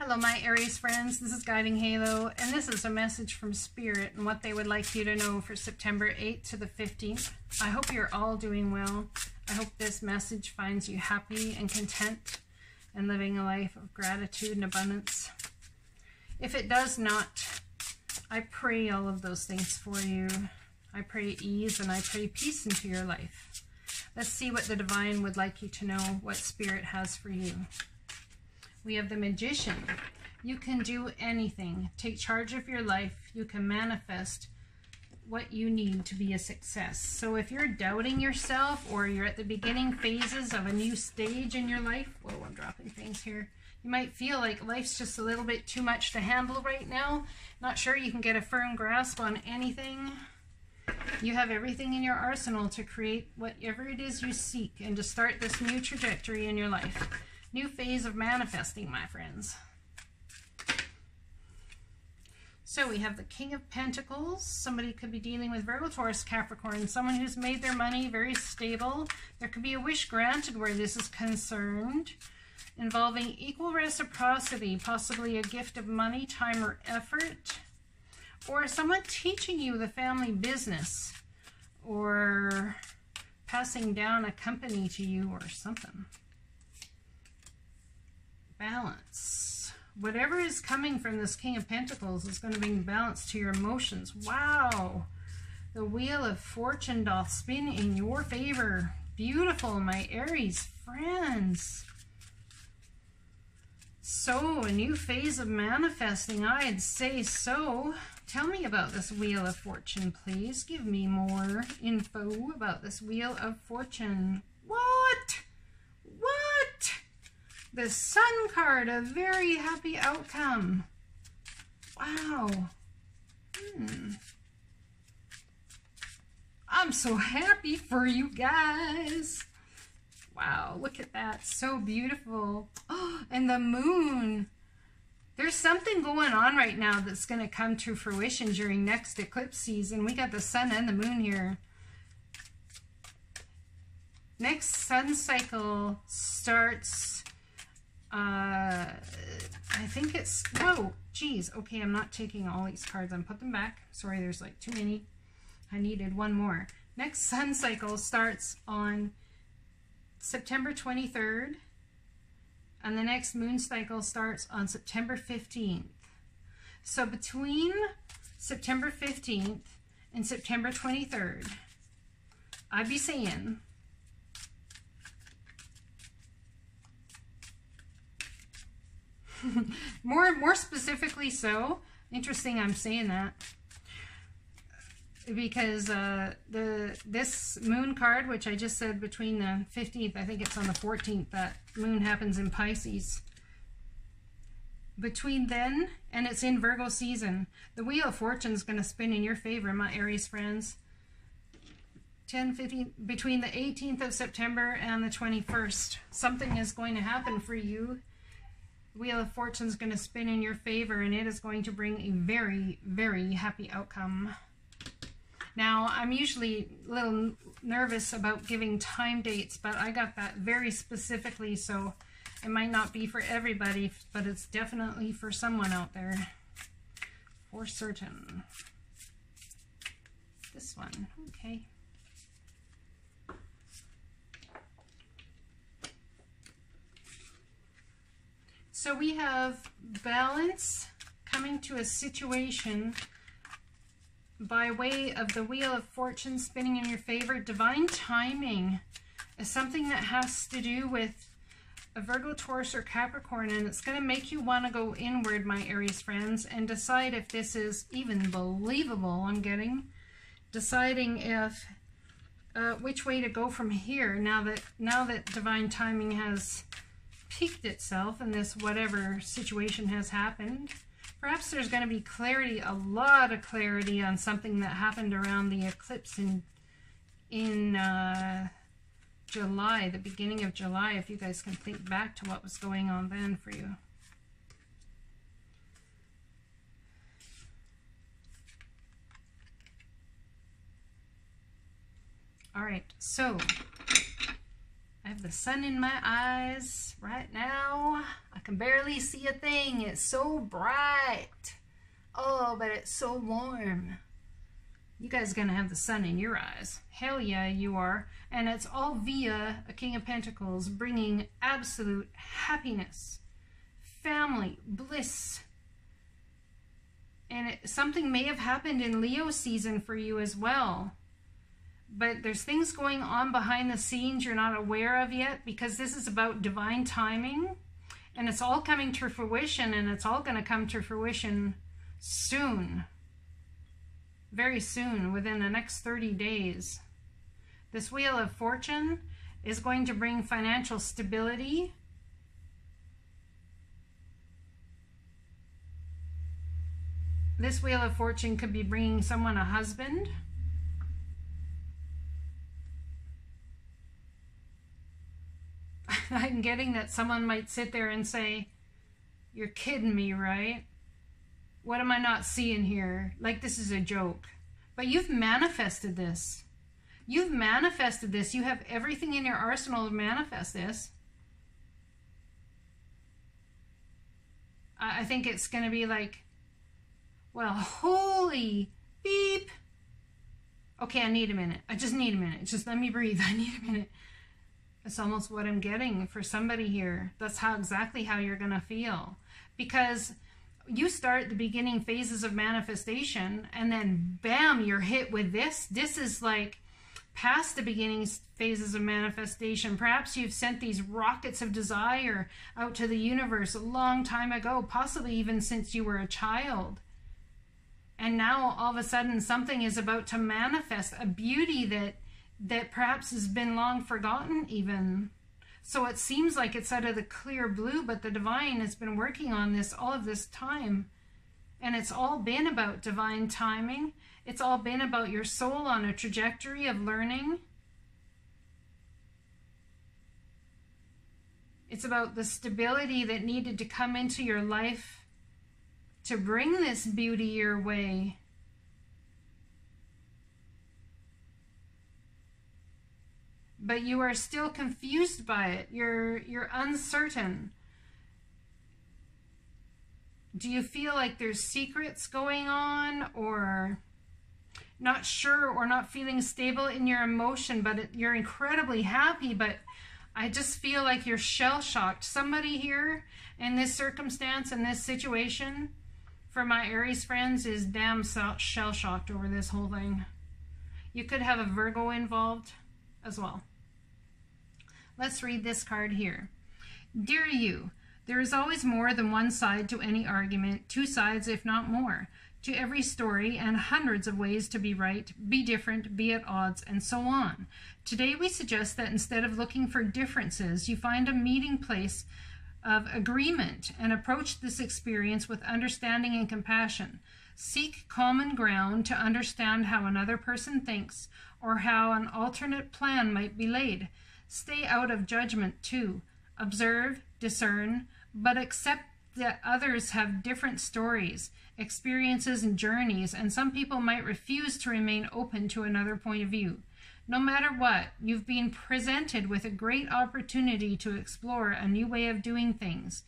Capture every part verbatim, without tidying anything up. Hello my Aries friends, this is Guiding Halo, and this is a message from Spirit and what they would like you to know for September eighth to the fifteenth. I hope you're all doing well. I hope this message finds you happy and content and living a life of gratitude and abundance. If it does not, I pray all of those things for you. I pray ease and I pray peace into your life. Let's see what the divine would like you to know, what Spirit has for you. We have the Magician. You can do anything. Take charge of your life. You can manifest what you need to be a success. So if you're doubting yourself or you're at the beginning phases of a new stage in your life, whoa, I'm dropping things here. You might feel like life's just a little bit too much to handle right now. Not sure you can get a firm grasp on anything. You have everything in your arsenal to create whatever it is you seek and to start this new trajectory in your life. New phase of manifesting, my friends. So we have the King of Pentacles. Somebody could be dealing with Virgo, Taurus, Capricorn, someone who's made their money very stable. There could be a wish granted where this is concerned, involving equal reciprocity, possibly a gift of money, time, or effort, or someone teaching you the family business or passing down a company to you or something. Balance. Whatever is coming from this King of Pentacles is going to bring balance to your emotions. Wow! The Wheel of Fortune doth spin in your favor. Beautiful, my Aries friends. So, a new phase of manifesting. I'd say so. Tell me about this Wheel of Fortune, please. Give me more info about this Wheel of Fortune. What? What? The Sun card, a very happy outcome. Wow. Hmm. I'm so happy for you guys. Wow, look at that. So beautiful. Oh, and the Moon. There's something going on right now that's going to come to fruition during next eclipse season. We got the Sun and the Moon here. Next sun cycle starts... Uh, I think it's, whoa, geez, okay, I'm not taking all these cards and put them back. Sorry, there's like too many. I needed one more. Next sun cycle starts on September twenty-third, and the next moon cycle starts on September fifteenth. So between September fifteenth and September twenty-third, I'd be saying... more more specifically so. Interesting I'm saying that. Because uh, the this moon card, which I just said between the fifteenth, I think it's on the fourteenth, that moon happens in Pisces. Between then and it's in Virgo season. The Wheel of Fortune is going to spin in your favor, my Aries friends. ten, fifteen, between the eighteenth of September and the twenty-first. Something is going to happen for you. Wheel of Fortune is going to spin in your favor, and it is going to bring a very, very happy outcome. Now, I'm usually a little nervous about giving time dates, but I got that very specifically, so it might not be for everybody, but it's definitely for someone out there, for certain. This one, okay. So we have balance coming to a situation by way of the Wheel of Fortune spinning in your favor. Divine timing is something that has to do with a Virgo, Taurus, or Capricorn, and it's going to make you want to go inward, my Aries friends, and decide if this is even believable. I'm getting deciding if uh, which way to go from here now that now that divine timing has peaked itself, and this whatever situation has happened. Perhaps there's going to be clarity, a lot of clarity on something that happened around the eclipse in in uh, July, the beginning of July, if you guys can think back to what was going on then for you. All right, so I have the sun in my eyes right now. I can barely see a thing. It's so bright. Oh, but it's so warm. You guys are going to have the sun in your eyes. Hell yeah, you are. And it's all via a King of Pentacles, bringing absolute happiness, family, bliss. And it, something may have happened in Leo season for you as well. But there's things going on behind the scenes you're not aware of yet, because this is about divine timing. And it's all coming to fruition, and it's all going to come to fruition soon. Very soon, within the next thirty days. This Wheel of Fortune is going to bring financial stability. This Wheel of Fortune could be bringing someone a husband. I'm getting that someone might sit there and say, "You're kidding me, right? What am I not seeing here? Like, this is a joke." But you've manifested this. You've manifested this. You have everything in your arsenal to manifest this. I think it's going to be like, well, holy beep. Okay, I need a minute. I just need a minute. Just let me breathe. I need a minute. It's almost what I'm getting for somebody here. That's how exactly how you're going to feel. Because you start the beginning phases of manifestation, and then bam, you're hit with this. This is like past the beginning phases of manifestation. Perhaps you've sent these rockets of desire out to the universe a long time ago, possibly even since you were a child. And now all of a sudden something is about to manifest, a beauty that, that perhaps has been long forgotten even. So it seems like it's out of the clear blue, but the divine has been working on this all of this time. And it's all been about divine timing. It's all been about your soul on a trajectory of learning. It's about the stability that needed to come into your life to bring this beauty your way. But you are still confused by it. You're, you're uncertain. Do you feel like there's secrets going on, or not sure, or not feeling stable in your emotion, but it, you're incredibly happy, but I just feel like you're shell-shocked. Somebody here in this circumstance, in this situation, for my Aries friends, is damn shell-shocked over this whole thing. You could have a Virgo involved as well. Let's read this card here. Dear you, there is always more than one side to any argument, two sides if not more, to every story, and hundreds of ways to be right, be different, be at odds, and so on. Today we suggest that instead of looking for differences, you find a meeting place of agreement and approach this experience with understanding and compassion. Seek common ground to understand how another person thinks, or how an alternate plan might be laid. Stay out of judgment too. Observe, discern, but accept that others have different stories, experiences, and journeys, and some people might refuse to remain open to another point of view. No matter what, you've been presented with a great opportunity to explore a new way of doing things.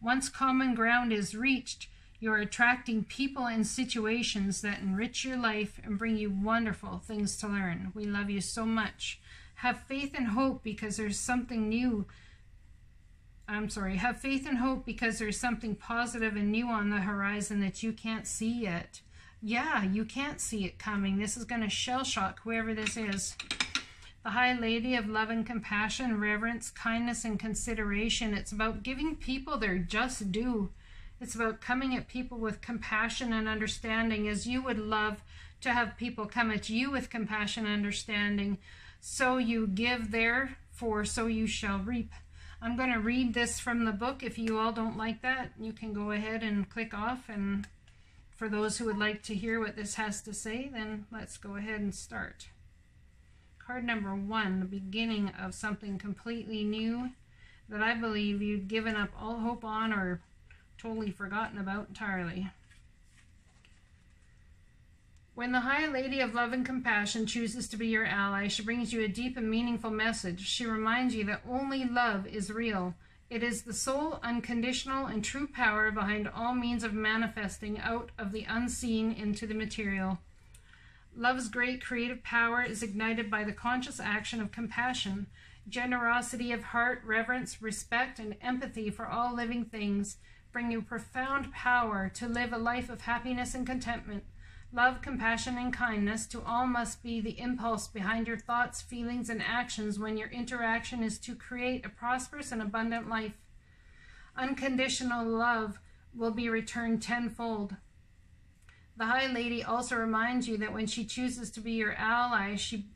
Once common ground is reached, you're attracting people and situations that enrich your life and bring you wonderful things to learn. We love you so much. Have faith and hope because there's something new. I'm sorry. Have faith and hope because there's something positive and new on the horizon that you can't see yet. Yeah, you can't see it coming. This is going to shell shock whoever this is. The High Lady of Love and Compassion, Reverence, Kindness, and Consideration. It's about giving people their just due. It's about coming at people with compassion and understanding, as you would love to have people come at you with compassion and understanding. So you give, therefore, so you shall reap. I'm going to read this from the book. If you all don't like that, you can go ahead and click off. And for those who would like to hear what this has to say, then let's go ahead and start. Card number one, the beginning of something completely new that I believe you've given up all hope on or totally forgotten about entirely. When the High Lady of Love and Compassion chooses to be your ally, she brings you a deep and meaningful message. She reminds you that only love is real. It is the sole, unconditional, and true power behind all means of manifesting out of the unseen into the material. Love's great creative power is ignited by the conscious action of compassion, generosity of heart, reverence, respect, and empathy for all living things. Bring you profound power to live a life of happiness and contentment. Love, compassion, and kindness to all must be the impulse behind your thoughts, feelings, and actions when your interaction is to create a prosperous and abundant life. Unconditional love will be returned tenfold. The High Lady also reminds you that when she chooses to be your ally, she,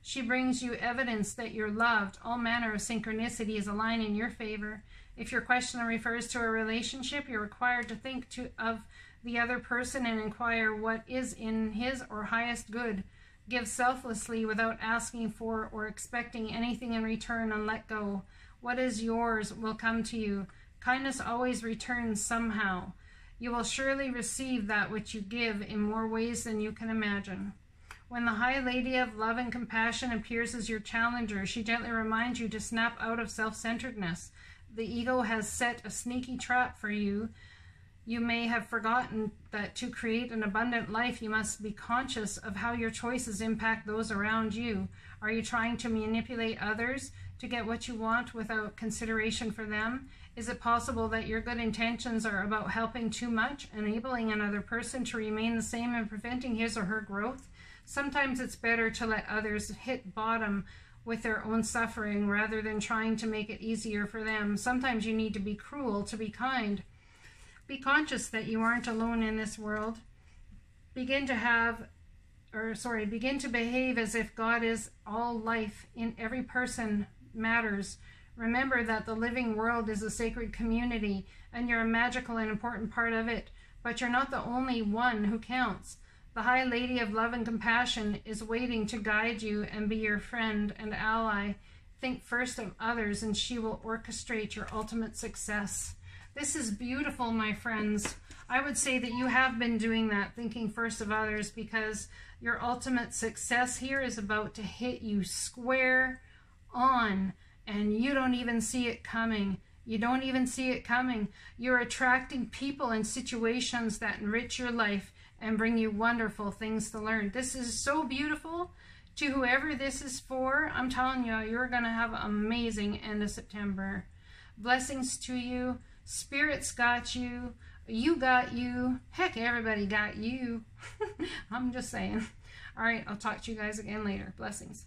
she brings you evidence that you're loved. All manner of synchronicity is aligned in your favor. If your question refers to a relationship, you're required to think to, of the other person and inquire what is in his or highest good. Give selflessly without asking for or expecting anything in return, and let go. What is yours will come to you. Kindness always returns somehow. You will surely receive that which you give in more ways than you can imagine. When the High Lady of Love and Compassion appears as your challenger, she gently reminds you to snap out of self-centeredness. The ego has set a sneaky trap for you. You may have forgotten that to create an abundant life, you must be conscious of how your choices impact those around you. Are you trying to manipulate others to get what you want without consideration for them? Is it possible that your good intentions are about helping too much, enabling another person to remain the same and preventing his or her growth? Sometimes it's better to let others hit bottom with their own suffering rather than trying to make it easier for them. Sometimes you need to be cruel to be kind. Be conscious that you aren't alone in this world. Begin to have, or sorry, begin to behave as if God is all life in every person matters. Remember that the living world is a sacred community and you're a magical and important part of it, but you're not the only one who counts. The High Lady of Love and Compassion is waiting to guide you and be your friend and ally. Think first of others and she will orchestrate your ultimate success. This is beautiful, my friends. I would say that you have been doing that, thinking first of others, because your ultimate success here is about to hit you square on, and you don't even see it coming. You don't even see it coming. You're attracting people and situations that enrich your life and bring you wonderful things to learn. This is so beautiful. To whoever this is for, I'm telling you, you're going to have an amazing end of September. Blessings to you. Spirits got you. You got you. Heck, everybody got you. I'm just saying. All right, I'll talk to you guys again later. Blessings.